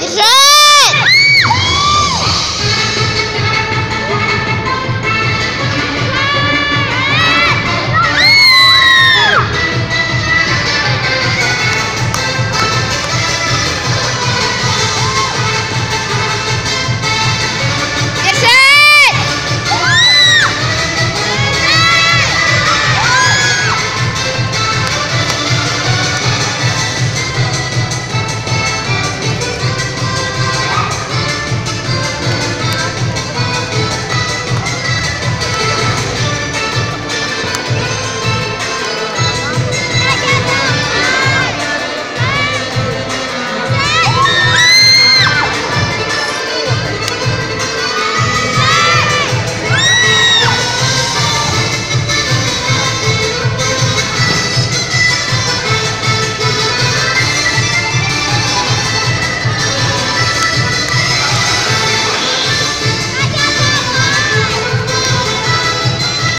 Держи!